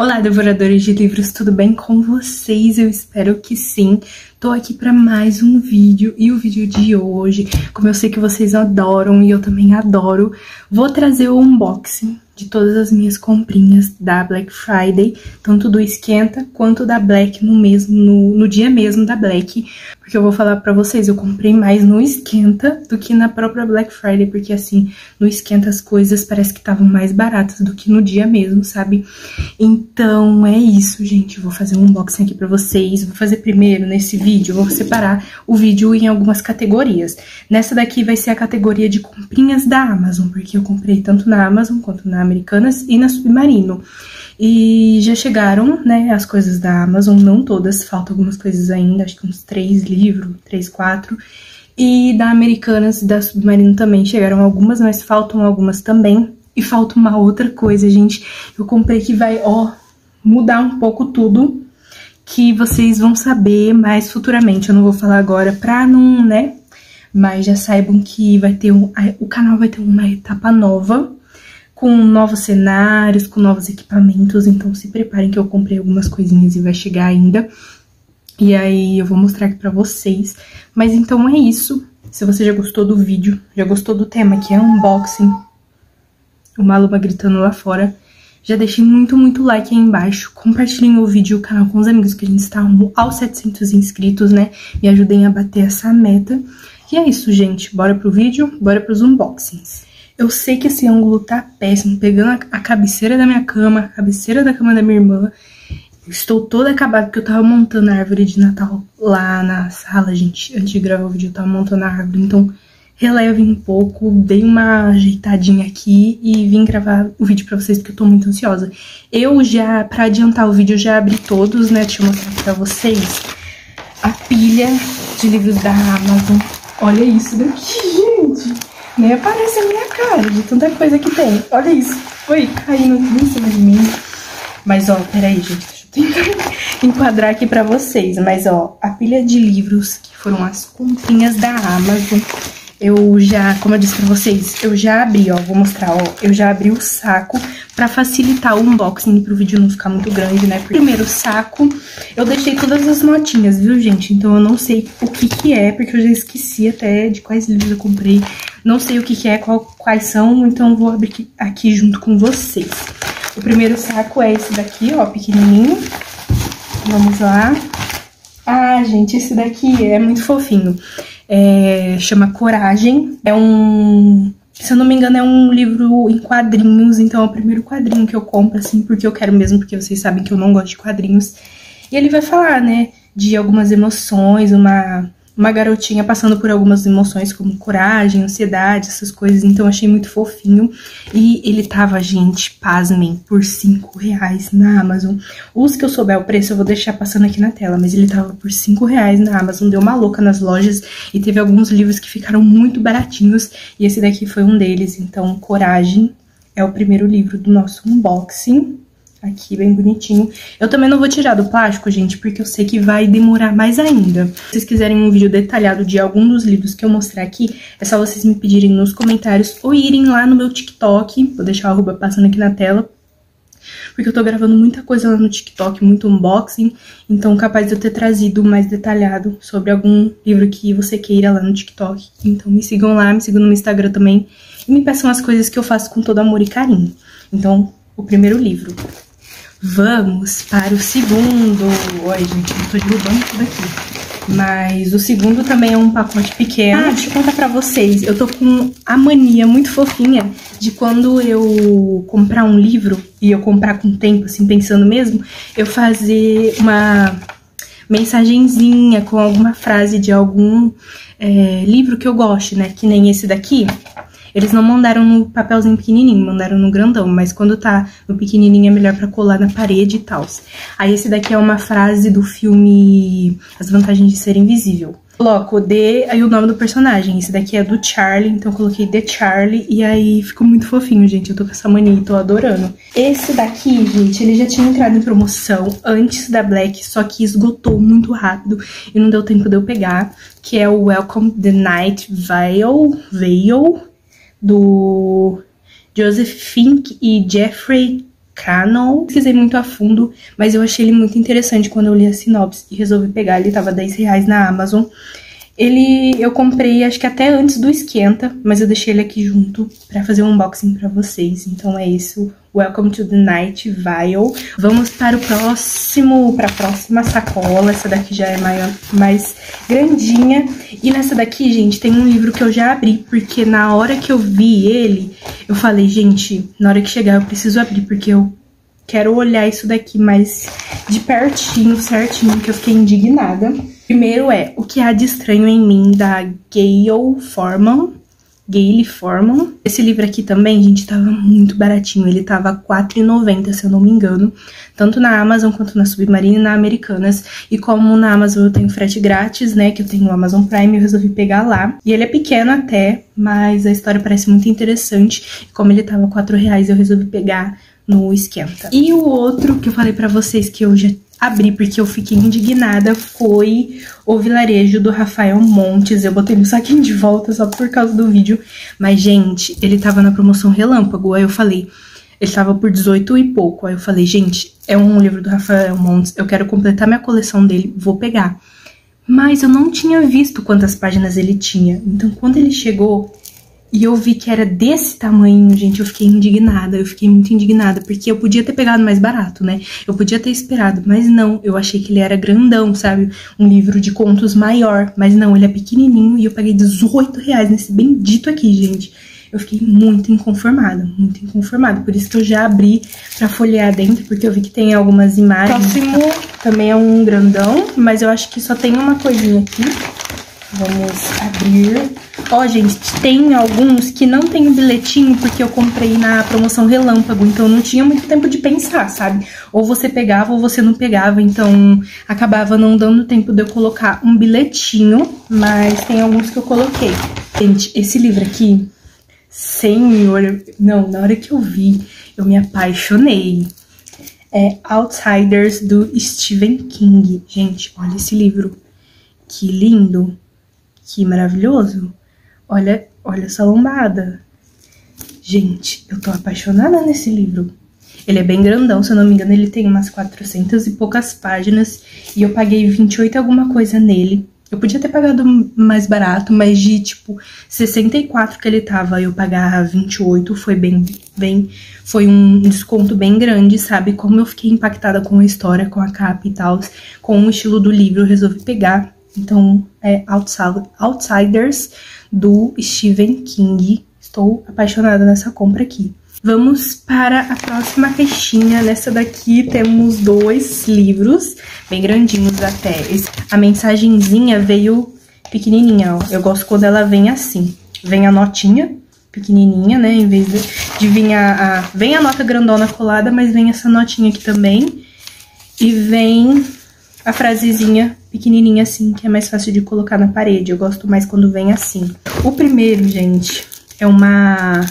Olá, devoradores de livros, tudo bem com vocês? Eu espero que sim. Tô aqui pra mais um vídeo, e o vídeo de hoje, como eu sei que vocês adoram e eu também adoro, vou trazer o unboxing de todas as minhas comprinhas da Black Friday, tanto do Esquenta quanto da Black no dia mesmo da Black, porque eu vou falar pra vocês, eu comprei mais no Esquenta do que na própria Black Friday, porque assim, no Esquenta as coisas parece que estavam mais baratas do que no dia mesmo, sabe? Então é isso, gente, eu vou fazer um unboxing aqui pra vocês, vou fazer primeiro nesse vídeo, eu vou separar o vídeo em algumas categorias. Nessa daqui vai ser a categoria de comprinhas da Amazon, porque eu comprei tanto na Amazon quanto na Americanas e na Submarino. E já chegaram, né, as coisas da Amazon, não todas, faltam algumas coisas ainda, acho que uns 3, 4. E da Americanas e da Submarino também chegaram algumas, mas faltam algumas também. E falta uma outra coisa, gente, eu comprei que vai, ó, mudar um pouco tudo, que vocês vão saber mais futuramente, eu não vou falar agora pra não, né, mas já saibam que vai ter o canal vai ter uma etapa nova, com novos cenários, com novos equipamentos, então se preparem que eu comprei algumas coisinhas e vai chegar ainda, e aí eu vou mostrar aqui pra vocês, mas então é isso, se você já gostou do vídeo, já gostou do tema, que é unboxing, o Maluma gritando lá fora, já deixem muito like aí embaixo, compartilhem o vídeo e o canal com os amigos, que a gente está rumo aos 700 inscritos, né? Me ajudem a bater essa meta. E é isso, gente. Bora pro vídeo, bora pros unboxings. Eu sei que esse ângulo tá péssimo, pegando a cabeceira da minha cama, a cabeceira da cama da minha irmã. Eu estou toda acabada, porque eu tava montando a árvore de Natal lá na sala, gente. Antes de gravar o vídeo, eu tava montando a árvore, então... releve um pouco, dei uma ajeitadinha aqui e vim gravar o vídeo pra vocês, porque eu tô muito ansiosa. Eu já, pra adiantar o vídeo, eu já abri todos, né? Deixa eu mostrar pra vocês a pilha de livros da Amazon. Olha isso daqui, gente! Nem aparece a minha cara de tanta coisa que tem. Olha isso! Oi, caindo aqui em cima de mim. Mas, ó, peraí, gente, deixa eu tentar enquadrar aqui pra vocês. Mas, ó, a pilha de livros que foram as comprinhas da Amazon... eu já, como eu disse pra vocês, eu já abri, ó, vou mostrar, ó, eu já abri o saco pra facilitar o unboxing, pro vídeo não ficar muito grande, né? Primeiro saco, eu deixei todas as notinhas, viu, gente? Então eu não sei o que que é, porque eu já esqueci até de quais livros eu comprei, não sei o que que é, quais são, então eu vou abrir aqui junto com vocês. O primeiro saco é esse daqui, ó, pequenininho, vamos lá. Ah, gente, esse daqui é muito fofinho. É, chama Coragem, é um, se eu não me engano, é um livro em quadrinhos, então é o primeiro quadrinho que eu compro, assim, porque eu quero mesmo, porque vocês sabem que eu não gosto de quadrinhos, e ele vai falar, né, de algumas emoções, uma garotinha passando por algumas emoções, como coragem, ansiedade, essas coisas, então eu achei muito fofinho, e ele tava, gente, pasmem, por R$5 na Amazon, os que eu souber o preço eu vou deixar passando aqui na tela, mas ele tava por R$5 na Amazon, deu uma louca nas lojas, e teve alguns livros que ficaram muito baratinhos, e esse daqui foi um deles, então Coragem é o primeiro livro do nosso unboxing, aqui bem bonitinho. Eu também não vou tirar do plástico, gente, porque eu sei que vai demorar mais ainda. Se vocês quiserem um vídeo detalhado de algum dos livros que eu mostrar aqui, é só vocês me pedirem nos comentários ou irem lá no meu TikTok, vou deixar o arroba passando aqui na tela, porque eu tô gravando muita coisa lá no TikTok, muito unboxing, então capaz de eu ter trazido mais detalhado sobre algum livro que você queira lá no TikTok. Então me sigam lá, me sigam no Instagram também e me peçam as coisas que eu faço com todo amor e carinho. Então, o primeiro livro. Vamos para o segundo. Oi, gente, eu tô derrubando tudo aqui. Mas o segundo também é um pacote pequeno. Ah, deixa eu contar pra vocês. Eu tô com a mania muito fofinha de quando eu comprar um livro, e eu comprar com tempo, assim, pensando mesmo, eu fazer uma mensagenzinha com alguma frase de algum livro que eu goste, né? Que nem esse daqui. Eles não mandaram no papelzinho pequenininho, mandaram no grandão, mas quando tá no pequenininho é melhor pra colar na parede e tal. Aí esse daqui é uma frase do filme As Vantagens de Ser Invisível. Coloco The, aí o nome do personagem, esse daqui é do Charlie, então eu coloquei The Charlie, e aí ficou muito fofinho, gente, eu tô com essa mania e tô adorando. Esse daqui, gente, ele já tinha entrado em promoção antes da Black, só que esgotou muito rápido e não deu tempo de eu pegar, que é o Welcome the Night Vale, do Joseph Fink e Jeffrey Cannon. Pesquisei muito a fundo, mas eu achei ele muito interessante quando eu li a sinopse e resolvi pegar. Ele tava R$10 na Amazon. Ele eu comprei, acho que até antes do Esquenta, mas eu deixei ele aqui junto pra fazer um unboxing pra vocês. Então é isso. Welcome to the Night Vale. Vamos para o próximo, pra próxima sacola. Essa daqui já é maior, mais grandinha. E nessa daqui, gente, tem um livro que eu já abri, porque na hora que eu vi ele, eu falei, gente, na hora que chegar eu preciso abrir, porque eu quero olhar isso daqui mais de pertinho, certinho, que eu fiquei indignada. Primeiro é O Que Há de Estranho em Mim, da Gayle Forman. Gayle Forman. Esse livro aqui também, gente, tava muito baratinho. Ele tava R$4,90, se eu não me engano. Tanto na Amazon, quanto na Submarina e na Americanas. E como na Amazon eu tenho frete grátis, né, que eu tenho o Amazon Prime, eu resolvi pegar lá. E ele é pequeno até, mas a história parece muito interessante. E como ele tava R$4,00, eu resolvi pegar no Esquenta. E o outro que eu falei pra vocês que eu já abri porque eu fiquei indignada foi O Vilarejo, do Rafael Montes. Eu botei no saquinho de volta só por causa do vídeo, mas gente, ele tava na promoção relâmpago, aí eu falei, ele tava por 18 e pouco, aí eu falei, gente, é um livro do Rafael Montes, eu quero completar minha coleção dele, vou pegar. Mas eu não tinha visto quantas páginas ele tinha, então quando ele chegou e eu vi que era desse tamanho, gente, eu fiquei indignada, eu fiquei muito indignada, porque eu podia ter pegado mais barato, né? Eu podia ter esperado, mas não, eu achei que ele era grandão, sabe? Um livro de contos maior, mas não, ele é pequenininho e eu paguei R$18 nesse bendito aqui, gente. Eu fiquei muito inconformada, por isso que eu já abri pra folhear dentro, porque eu vi que tem algumas imagens. Próximo também é um grandão, mas eu acho que só tem uma coisinha aqui. Vamos abrir. Ó, gente, tem alguns que não tem o bilhetinho porque eu comprei na promoção relâmpago, então não tinha muito tempo de pensar, sabe? Ou você pegava ou você não pegava, então acabava não dando tempo de eu colocar um bilhetinho, mas tem alguns que eu coloquei. Gente, esse livro aqui, senhor, não, na hora que eu vi, eu me apaixonei. É Outsiders, do Stephen King. Gente, olha esse livro. Que lindo. Que maravilhoso. Olha, olha essa lombada. Gente, eu tô apaixonada nesse livro. Ele é bem grandão, se eu não me engano, ele tem umas 400 e poucas páginas. E eu paguei 28 alguma coisa nele. Eu podia ter pagado mais barato, mas de, tipo, 64 que ele tava, eu pagar 28 foi bem... Foi um desconto bem grande, sabe? Como eu fiquei impactada com a história, com a capa e tal, com o estilo do livro, eu resolvi pegar. Então, é Outsiders, do Stephen King. Estou apaixonada nessa compra aqui. Vamos para a próxima caixinha. Nessa daqui temos dois livros, bem grandinhos até. A mensagenzinha veio pequenininha, ó. Eu gosto quando ela vem assim. Vem a notinha pequenininha, né? Em vez de vir vem a nota grandona colada, mas vem essa notinha aqui também. E vem a frasezinha pequenininha assim, que é mais fácil de colocar na parede. Eu gosto mais quando vem assim. O primeiro, gente, é uma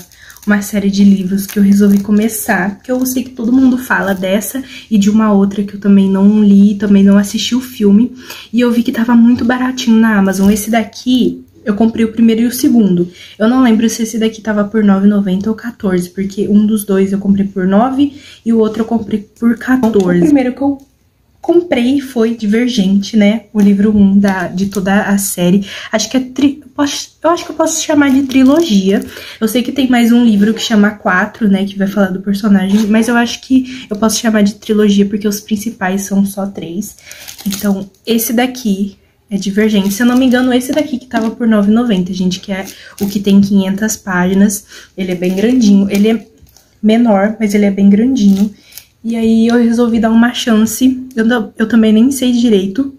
série de livros que eu resolvi começar, porque eu sei que todo mundo fala dessa e de uma outra que eu também não li, também não assisti o filme. E eu vi que tava muito baratinho na Amazon. Esse daqui, eu comprei o primeiro e o segundo. Eu não lembro se esse daqui tava por R$9,90 ou R$14, porque um dos dois eu comprei por R$9 e o outro eu comprei por R$14. O primeiro que eu comprei foi Divergente, né? O livro 1 de toda a série. Acho que é eu acho que eu posso chamar de trilogia. Eu sei que tem mais um livro que chama 4, né? Que vai falar do personagem. Mas eu acho que eu posso chamar de trilogia porque os principais são só 3. Então, esse daqui é Divergente. Se eu não me engano, esse daqui que tava por R$9,90, gente. Que é o que tem 500 páginas. Ele é bem grandinho. Ele é menor, mas ele é bem grandinho. E aí eu resolvi dar uma chance. Eu também nem sei direito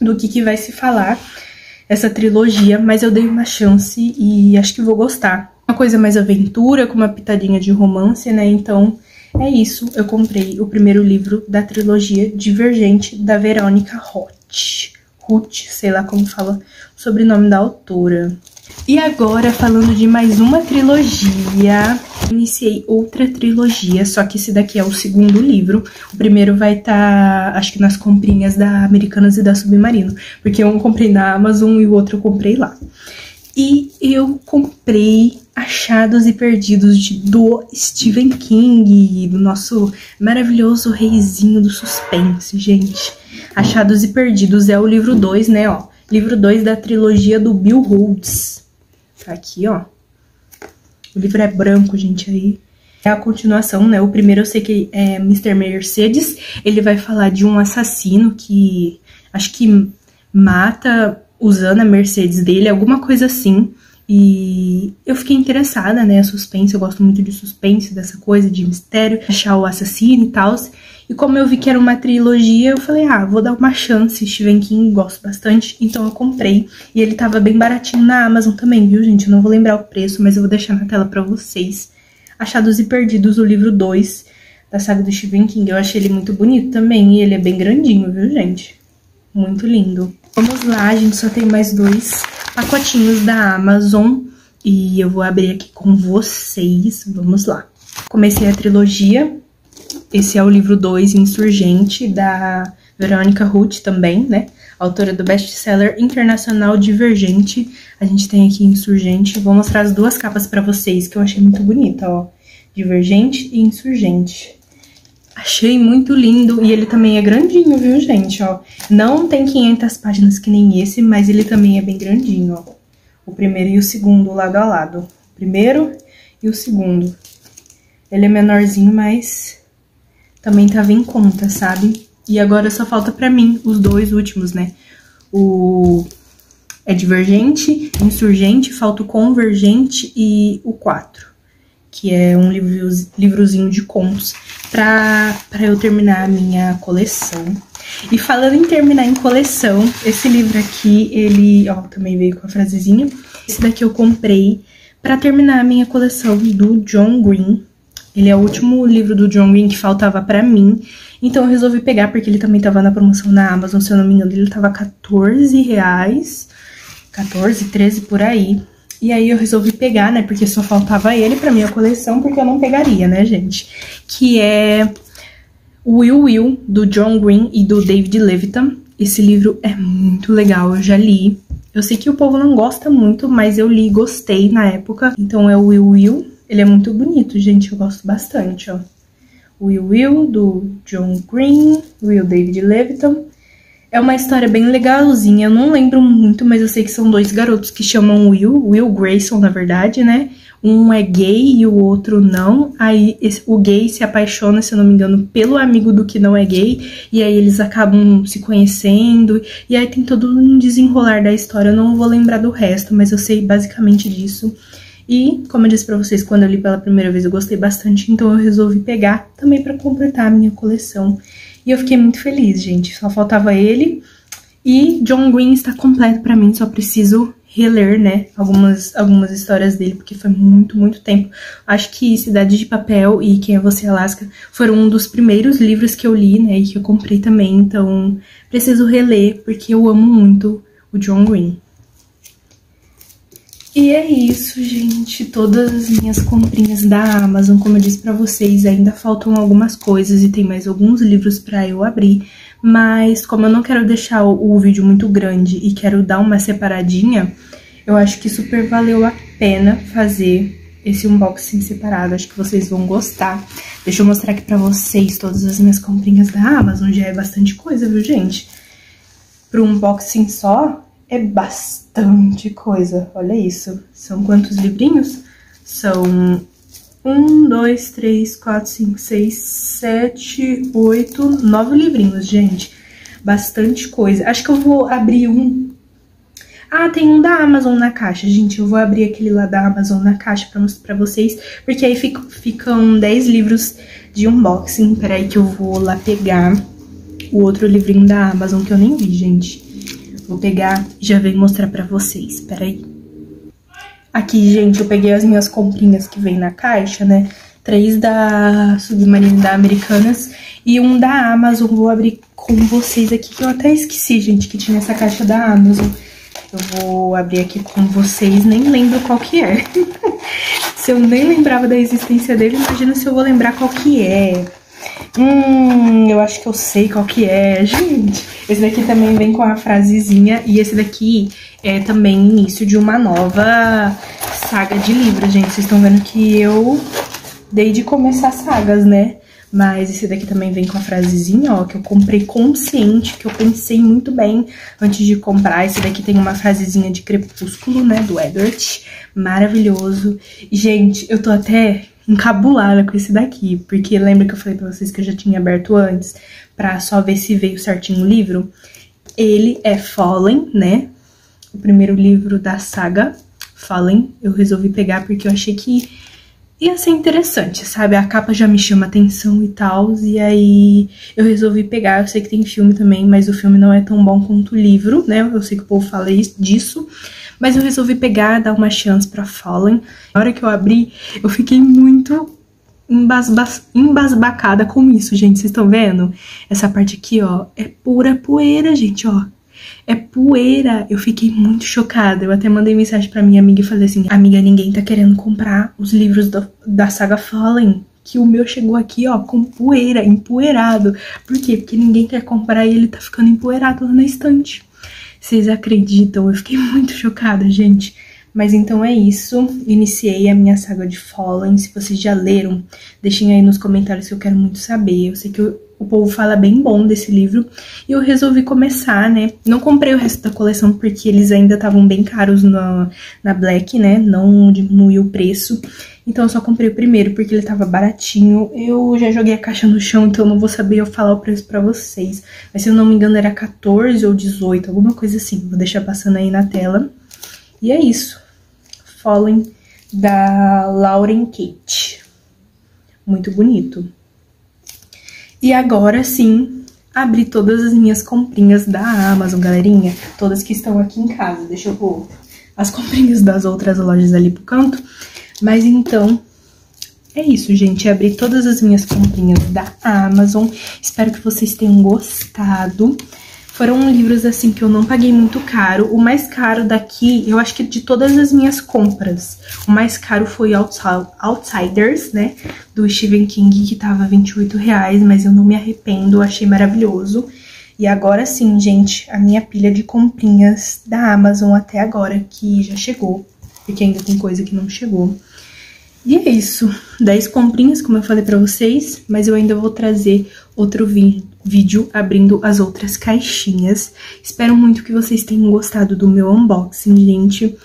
do que vai se falar essa trilogia, mas eu dei uma chance e acho que vou gostar. Uma coisa mais aventura, com uma pitadinha de romance, né? Então é isso, eu comprei o primeiro livro da trilogia Divergente, da Verônica Roth, sei lá como fala o sobrenome da autora. E agora, falando de mais uma trilogia, iniciei outra trilogia, só que esse daqui é o segundo livro. O primeiro vai estar, acho que nas comprinhas da Americanas e da Submarino, porque um comprei na Amazon e o outro eu comprei lá. E eu comprei Achados e Perdidos do Stephen King, do nosso maravilhoso reizinho do suspense, gente. Achados e Perdidos é o livro 2, né, ó. Livro 2 da trilogia do Bill Holtz. Tá aqui, ó. O livro é branco, gente, aí. É a continuação, né? O primeiro eu sei que é Mr. Mercedes. Ele vai falar de um assassino que acho que mata usando a Mercedes dele, alguma coisa assim. E eu fiquei interessada, né, suspense, eu gosto muito de suspense, dessa coisa de mistério, achar o assassino e tal. E como eu vi que era uma trilogia, eu falei, ah, vou dar uma chance, Stephen King, gosto bastante, então eu comprei. E ele tava bem baratinho na Amazon também, viu, gente? Eu não vou lembrar o preço, mas eu vou deixar na tela pra vocês. Achados e Perdidos, o livro 2 da saga do Stephen King. Eu achei ele muito bonito também, e ele é bem grandinho, viu, gente? Muito lindo. Vamos lá, a gente só tem mais 2 pacotinhos da Amazon e eu vou abrir aqui com vocês, vamos lá. Comecei a trilogia, esse é o livro 2, Insurgente, da Verônica Roth também, né? Autora do best-seller internacional Divergente. A gente tem aqui Insurgente, vou mostrar as 2 capas pra vocês que eu achei muito bonita, ó. Divergente e Insurgente. Achei muito lindo, e ele também é grandinho, viu, gente, ó. Não tem 500 páginas que nem esse, mas ele também é bem grandinho, ó. O primeiro e o segundo lado a lado. O primeiro e o segundo. Ele é menorzinho, mas também tava em conta, sabe? E agora só falta pra mim os 2 últimos, né? O é Divergente, Insurgente, falta o Convergente e o 4. Que é um livrozinho de contos, pra eu terminar a minha coleção. E falando em terminar em coleção, esse livro aqui, ele, ó, também veio com a frasezinha. Esse daqui eu comprei pra terminar a minha coleção do John Green. Ele é o último livro do John Green que faltava pra mim. Então eu resolvi pegar, porque ele também tava na promoção na Amazon, se eu não me engano, ele tava R$14, 14, 13, por aí. E aí eu resolvi pegar, né, porque só faltava ele pra minha coleção, porque eu não pegaria, né, gente? Que é Will Will, do John Green e do David Levithan. Esse livro é muito legal, eu já li. Eu sei que o povo não gosta muito, mas eu li e gostei na época. Então é o Will Will, ele é muito bonito, gente, eu gosto bastante, ó. Will Will, do John Green, Will David Levithan. É uma história bem legalzinha, eu não lembro muito, mas eu sei que são 2 garotos que chamam Will Grayson, na verdade, né? Um é gay e o outro não, aí o gay se apaixona, se eu não me engano, pelo amigo do que não é gay, e aí eles acabam se conhecendo, e aí tem todo um desenrolar da história, eu não vou lembrar do resto, mas eu sei basicamente disso. E, como eu disse pra vocês, quando eu li pela primeira vez eu gostei bastante, então eu resolvi pegar também pra completar a minha coleção. E eu fiquei muito feliz, gente, só faltava ele. E John Green está completo pra mim, só preciso reler, né, algumas histórias dele, porque foi muito, muito tempo. Acho que Cidade de Papel e Quem é Você, Alaska foram um dos primeiros livros que eu li, né, e que eu comprei também, então preciso reler, porque eu amo muito o John Green. E é isso, gente, todas as minhas comprinhas da Amazon, como eu disse pra vocês, ainda faltam algumas coisas e tem mais alguns livros pra eu abrir, mas como eu não quero deixar o vídeo muito grande e quero dar uma separadinha, eu acho que super valeu a pena fazer esse unboxing separado, acho que vocês vão gostar. Deixa eu mostrar aqui pra vocês todas as minhas comprinhas da Amazon, já é bastante coisa, viu, gente? Pro unboxing só... é bastante coisa, olha isso. São quantos livrinhos? São 9 livrinhos, gente. Bastante coisa. Acho que eu vou abrir um... ah, tem um da Amazon na caixa, gente. Eu vou abrir aquele lá da Amazon na caixa pra mostrar pra vocês, porque aí ficam 10 livros de unboxing. Peraí que eu vou lá pegar o outro livrinho da Amazon que eu nem vi, gente. Vou pegar e já venho mostrar pra vocês, peraí. Aqui, gente, eu peguei as minhas comprinhas que vem na caixa, né? 3 da Submarino, da Americanas, e um da Amazon. Vou abrir com vocês aqui, que eu até esqueci, gente, que tinha essa caixa da Amazon. Eu vou abrir aqui com vocês, nem lembro qual que é. Se eu nem lembrava da existência dele, imagina se eu vou lembrar qual que é. Eu acho que eu sei qual que é, gente. Esse daqui também vem com a frasezinha. E esse daqui é também início de uma nova saga de livro, gente. Vocês estão vendo que eu dei de começar sagas, né? Mas esse daqui também vem com a frasezinha, ó, que eu comprei consciente, que eu pensei muito bem antes de comprar. Esse daqui tem uma frasezinha de Crepúsculo, né, do Edward, maravilhoso. E, gente, eu tô até encabulada com esse daqui, porque lembra que eu falei pra vocês que eu já tinha aberto antes, pra só ver se veio certinho o livro? Ele é Fallen, né, o primeiro livro da saga Fallen. Eu resolvi pegar porque eu achei que ia ser interessante, sabe? A capa já me chama atenção e tal, e aí eu resolvi pegar. Eu sei que tem filme também, mas o filme não é tão bom quanto o livro, né? Eu sei que o povo fala disso, mas eu resolvi pegar, dar uma chance pra Fallen. Na hora que eu abri, eu fiquei muito embasbacada com isso, gente. Vocês estão vendo? Essa parte aqui, ó, é pura poeira, gente, ó. É poeira. Eu fiquei muito chocada. Eu até mandei mensagem pra minha amiga e falei assim: amiga, ninguém tá querendo comprar os livros da saga Fallen, que o meu chegou aqui, ó, com poeira, empoeirado. Por quê? Porque ninguém quer comprar e ele tá ficando empoeirado lá na estante. Vocês acreditam? Eu fiquei muito chocada, gente. Mas então é isso, iniciei a minha saga de Fallen. Se vocês já leram, deixem aí nos comentários, que eu quero muito saber. Eu sei que o povo fala bem bom desse livro e eu resolvi começar, né? Não comprei o resto da coleção porque eles ainda estavam bem caros na Black, né? Não diminuiu o preço. Então eu só comprei o primeiro porque ele tava baratinho. Eu já joguei a caixa no chão, então eu não vou saber falar o preço pra vocês. Mas se eu não me engano era 14 ou 18, alguma coisa assim. Vou deixar passando aí na tela. E é isso. Fallen, da Lauren Kate. Muito bonito. E agora sim, abri todas as minhas comprinhas da Amazon, galerinha. Todas que estão aqui em casa. Deixa eu pôr as comprinhas das outras lojas ali pro canto. Mas então, é isso, gente. Abri todas as minhas comprinhas da Amazon. Espero que vocês tenham gostado. Foram livros, assim, que eu não paguei muito caro. O mais caro daqui, eu acho que de todas as minhas compras, o mais caro foi Outsiders, né, do Stephen King, que tava R$28, mas eu não me arrependo, achei maravilhoso. E agora sim, gente, a minha pilha de comprinhas da Amazon até agora, que já chegou, porque ainda tem coisa que não chegou. E é isso, 10 comprinhas, como eu falei pra vocês, mas eu ainda vou trazer outro vídeo abrindo as outras caixinhas. Espero muito que vocês tenham gostado do meu unboxing, gente.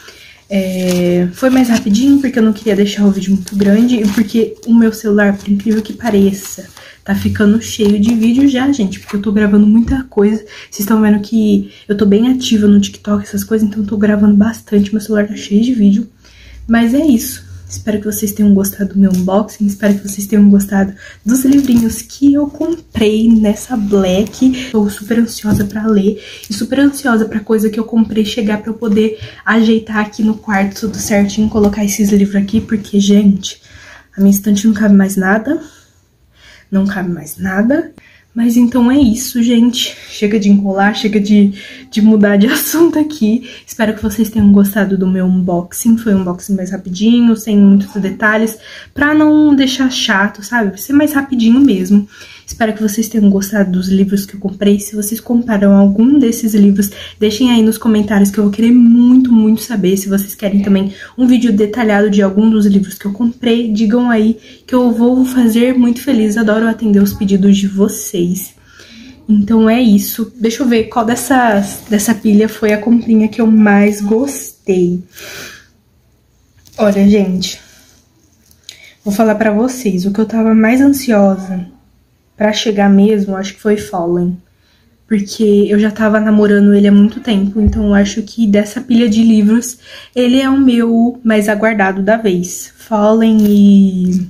Foi mais rapidinho, porque eu não queria deixar o vídeo muito grande, e porque o meu celular, por incrível que pareça, tá ficando cheio de vídeo já, gente, porque eu tô gravando muita coisa. Vocês estão vendo que eu tô bem ativa no TikTok, essas coisas, então eu tô gravando bastante, meu celular tá cheio de vídeo. Mas é isso. Espero que vocês tenham gostado do meu unboxing, espero que vocês tenham gostado dos livrinhos que eu comprei nessa Black. Tô super ansiosa pra ler e super ansiosa pra coisa que eu comprei chegar pra eu poder ajeitar aqui no quarto tudo certinho, colocar esses livros aqui, porque, gente, a minha estante não cabe mais nada, não cabe mais nada. Mas então é isso, gente. Chega de enrolar, chega de mudar de assunto aqui. Espero que vocês tenham gostado do meu unboxing. Foi um unboxing mais rapidinho, sem muitos detalhes, pra não deixar chato, sabe? Vai ser mais rapidinho mesmo. Espero que vocês tenham gostado dos livros que eu comprei. Se vocês compraram algum desses livros, deixem aí nos comentários, que eu vou querer muito, muito saber. Se vocês querem também um vídeo detalhado de algum dos livros que eu comprei, digam aí, que eu vou fazer muito feliz. Adoro atender os pedidos de vocês. Então é isso. Deixa eu ver qual dessa pilha foi a comprinha que eu mais gostei. Olha, gente, vou falar pra vocês, o que eu tava mais ansiosa pra chegar mesmo, acho que foi Fallen, porque eu já tava namorando ele há muito tempo. Então eu acho que dessa pilha de livros, ele é o meu mais aguardado da vez. Fallen e...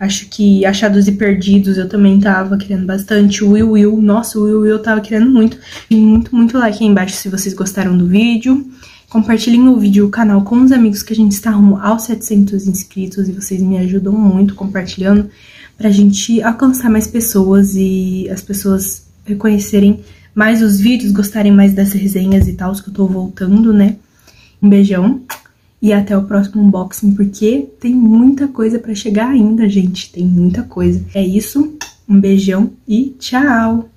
acho que Achados e Perdidos eu também tava querendo bastante. Will. Nossa, Will eu tava querendo muito. E muito, muito like aí embaixo se vocês gostaram do vídeo. Compartilhem o vídeo, o canal com os amigos, que a gente está rumo aos 700 inscritos. E vocês me ajudam muito compartilhando, pra gente alcançar mais pessoas e as pessoas reconhecerem mais os vídeos, gostarem mais das resenhas e tal, que eu tô voltando, né? Um beijão. E até o próximo unboxing, porque tem muita coisa pra chegar ainda, gente. Tem muita coisa. É isso, um beijão e tchau!